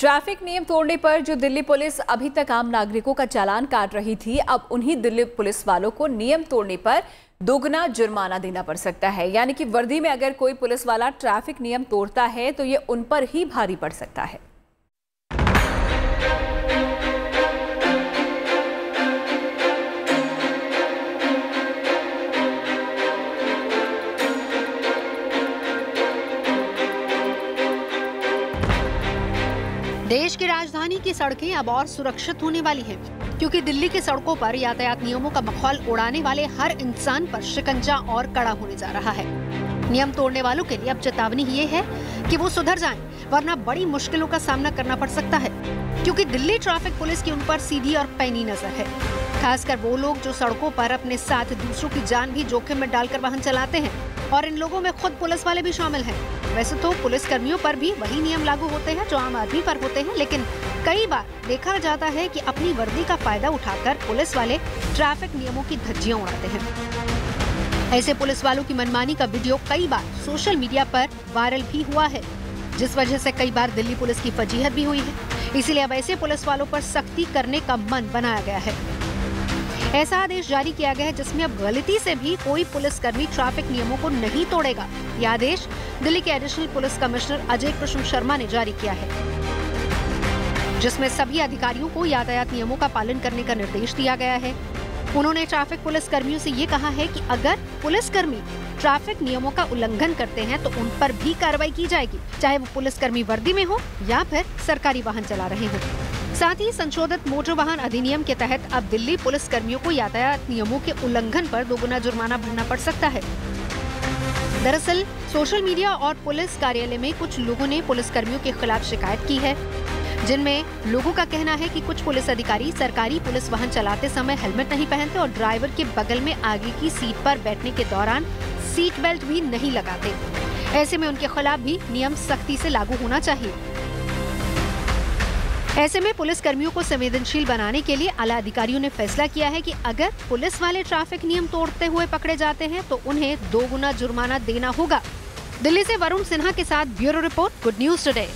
Traffic नियम तोड़ने पर जो दिल्ली पुलिस अभी तक आम नागरिकों का चालान काट रही थी, अब उन्हीं दिल्ली पुलिस वालों को नियम तोड़ने पर दोगुना जुर्माना देना पड़ सकता है। यानी कि वर्दी में अगर कोई पुलिस वाला ट्रैफिक नियम तोड़ता है तो ये उन पर ही भारी पड़ सकता है। देश की राजधानी की सड़कें अब और सुरक्षित होने वाली हैं, क्योंकि दिल्ली के सड़कों पर यातायात नियमों का मखौल उड़ाने वाले हर इंसान पर शिकंजा और कड़ा होने जा रहा है। नियम तोड़ने वालों के लिए अब चेतावनी ये है कि वो सुधर जाएं, वरना बड़ी मुश्किलों का सामना करना पड़ सकता है, क्योंकि दिल्ली ट्रैफिक पुलिस की उन पर सीधी और पैनी नजर है। खासकर वो लोग जो सड़कों पर अपने साथ दूसरों की जान भी जोखिम में डालकर वाहन चलाते हैं, और इन लोगों में खुद पुलिस वाले भी शामिल हैं। वैसे तो पुलिस कर्मियों पर भी वही नियम लागू होते हैं जो आम आदमी पर होते हैं, लेकिन कई बार देखा जाता है कि अपनी वर्दी का फायदा उठाकर पुलिस वाले ट्रैफिक नियमों की धज्जियां उड़ाते हैं। ऐसे पुलिस वालों की मनमानी का वीडियो कई बार सोशल मीडिया पर वायरल भी हुआ है, जिस वजह से कई बार दिल्ली पुलिस की फजीहत भी हुई है। इसीलिए अब ऐसे पुलिस वालों पर सख्ती करने का मन बनाया गया है। ऐसा आदेश जारी किया गया है जिसमें अब गलती से भी कोई पुलिसकर्मी ट्रैफिक नियमों को नहीं तोड़ेगा। यह आदेश दिल्ली के additional police commissioner Ajay Krishna Sharma ने जारी किया है, जिसमें सभी अधिकारियों को यातायात नियमों का पालन करने का निर्देश दिया गया है। उन्होंने ट्रैफिक पुलिसकर्मियों से ये कहा है कि अगर पुलिसकर्मी ट्रैफिक नियमों का उल्लंघन करते हैं तो उन पर भी कार्रवाई की जाएगी, चाहे वो पुलिसकर्मी वर्दी में हो या फिर सरकारी वाहन चला रहे हों। साथ ही संशोधित मोटर वाहन अधिनियम के तहत अब दिल्ली पुलिस कर्मियों को यातायात नियमों के उल्लंघन पर दोगुना जुर्माना भरना पड़ सकता है। दरअसल सोशल मीडिया और पुलिस कार्यालय में कुछ लोगों ने पुलिस कर्मियों के खिलाफ शिकायत की है, जिनमें लोगों का कहना है कि कुछ पुलिस अधिकारी सरकारी पुलिस वाहन चलाते समय हेलमेट नहीं पहनते और ड्राइवर के बगल में आगे की सीट पर बैठने के दौरान सीट बेल्ट भी नहीं लगाते। ऐसे में उनके खिलाफ भी नियम सख्ती से लागू होना चाहिए। ऐसे में पुलिस कर्मियों को संवेदनशील बनाने के लिए आला अधिकारियों ने फैसला किया है कि अगर पुलिस वाले ट्रैफिक नियम तोड़ते हुए पकड़े जाते हैं तो उन्हें 2 गुना जुर्माना देना होगा। दिल्ली से वरुण सिन्हा के साथ bureau report, good news today.